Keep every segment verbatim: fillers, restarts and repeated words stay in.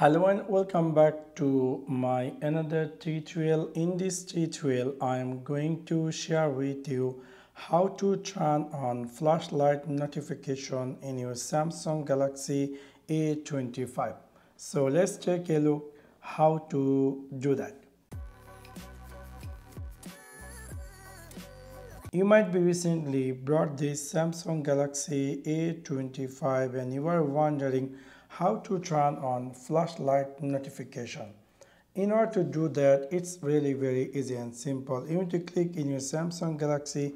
Hello and welcome back to my another tutorial. In this tutorial I am going to share with you how to turn on flashlight notification in your Samsung Galaxy A twenty-five. So let's take a look how to do that. You might be recently bought this Samsung Galaxy A twenty-five and you are wondering how to turn on flashlight notification. In order to do that, it's really very easy and simple. You need to click in your Samsung Galaxy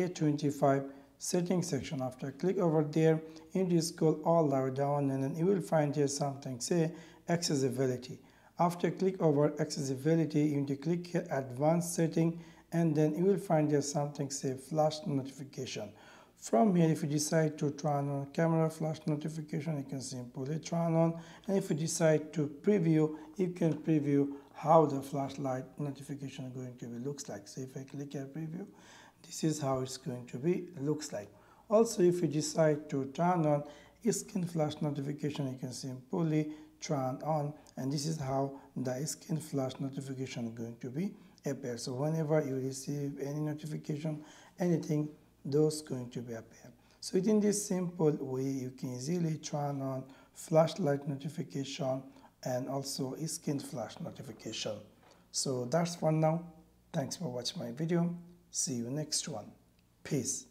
A twenty-five settings section. After click over there, you need to scroll all the way down and then you will find here something say accessibility. After click over accessibility, you need to click here advanced setting and then you will find here something say flash notification. From here, if you decide to turn on camera flash notification, you can simply turn on, and if you decide to preview, you can preview how the flashlight notification is going to be looks like. So if I click here preview, this is how it's going to be looks like. Also, if you decide to turn on skin flash notification, you can simply turn on, and this is how the skin flash notification is going to be appear. So whenever you receive any notification, anything, those going to be appear. So within this simple way, you can easily turn on flashlight notification and also skin flash notification. So that's for now. Thanks for watching my video. See you next one. Peace.